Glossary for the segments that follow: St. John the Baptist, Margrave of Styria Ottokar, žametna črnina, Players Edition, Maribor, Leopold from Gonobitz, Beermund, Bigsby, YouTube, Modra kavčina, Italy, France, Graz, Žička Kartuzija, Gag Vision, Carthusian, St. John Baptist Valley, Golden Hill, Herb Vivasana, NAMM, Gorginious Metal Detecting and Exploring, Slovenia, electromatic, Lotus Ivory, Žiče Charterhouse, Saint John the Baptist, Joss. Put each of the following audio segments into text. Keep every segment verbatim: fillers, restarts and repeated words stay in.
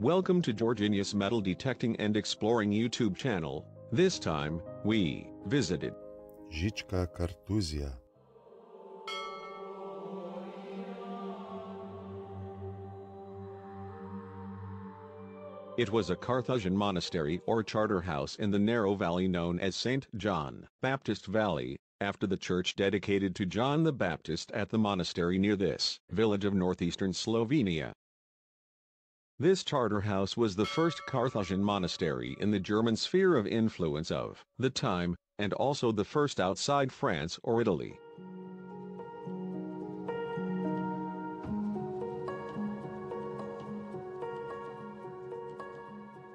Welcome to Gorginious Metal Detecting and Exploring YouTube channel. This time, we visited Žička Kartuzija. It was a Carthusian monastery or charterhouse in the narrow valley known as Saint John Baptist Valley, after the church dedicated to John the Baptist at the monastery near this village of northeastern Slovenia. This charterhouse was the first Carthusian monastery in the German sphere of influence of the time, and also the first outside France or Italy.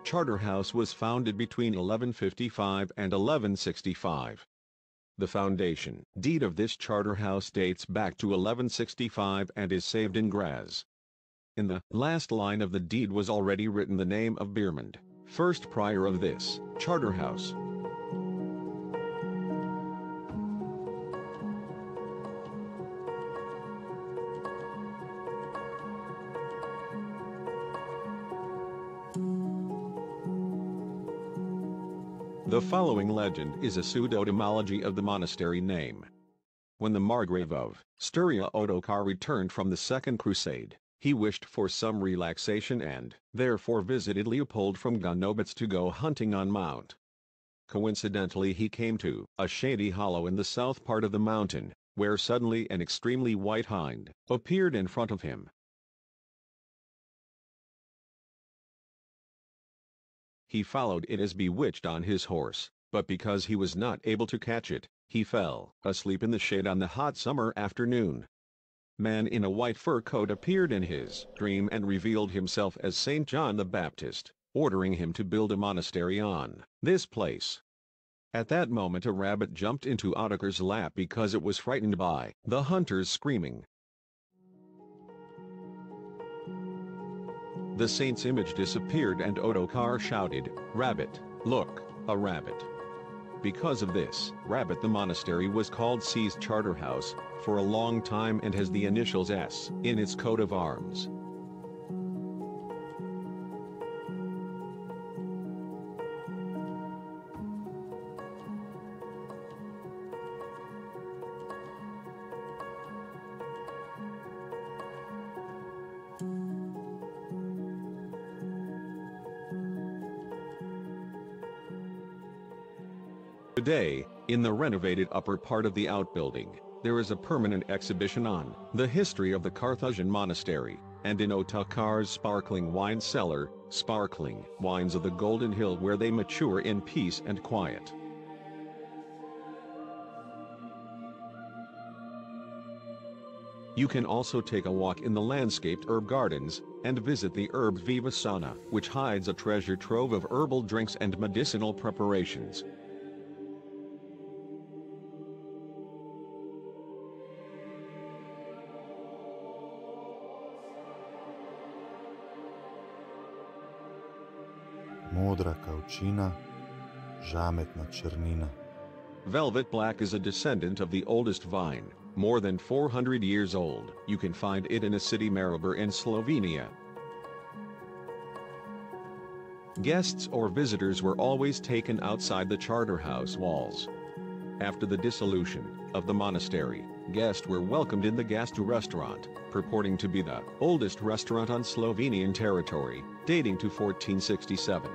Charterhouse was founded between eleven fifty-five and eleven sixty-five. The foundation deed of this charterhouse dates back to eleven sixty-five and is saved in Graz. In the last line of the deed was already written the name of Beermund, first prior of this charterhouse. The following legend is a pseudo-etymology of the monastery name. When the Margrave of Styria Ottokar returned from the Second Crusade, he wished for some relaxation and, therefore, visited Leopold from Gonobitz to go hunting on Mount. Coincidentally, he came to a shady hollow in the south part of the mountain, where suddenly an extremely white hind appeared in front of him. He followed it as bewitched on his horse, but because he was not able to catch it, he fell asleep in the shade on the hot summer afternoon. Man in a white fur coat appeared in his dream and revealed himself as Saint John the Baptist, ordering him to build a monastery on this place. At that moment a rabbit jumped into Ottokar's lap because it was frightened by the hunter's screaming. The saint's image disappeared and Ottokar shouted, "Rabbit, look, a rabbit." Because of this rabbit, the monastery was called C's Charterhouse for a long time and has the initials S in its coat of arms. Today, in the renovated upper part of the outbuilding, there is a permanent exhibition on the history of the Carthusian monastery, and in Ottokar's sparkling wine cellar, sparkling wines of the Golden Hill where they mature in peace and quiet. You can also take a walk in the landscaped herb gardens, and visit the Herb Vivasana, which hides a treasure trove of herbal drinks and medicinal preparations. Modra kavčina, žametna črnina. Velvet black is a descendant of the oldest vine, more than four hundred years old. You can find it in a city Maribor in Slovenia. Guests or visitors were always taken outside the charterhouse walls. After the dissolution of the monastery, guests were welcomed in the Gast restaurant, purporting to be the oldest restaurant on Slovenian territory, dating to fourteen sixty-seven.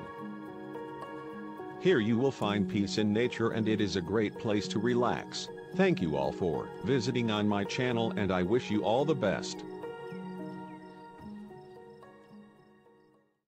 Here you will find peace in nature and it is a great place to relax. Thank you all for visiting on my channel and I wish you all the best.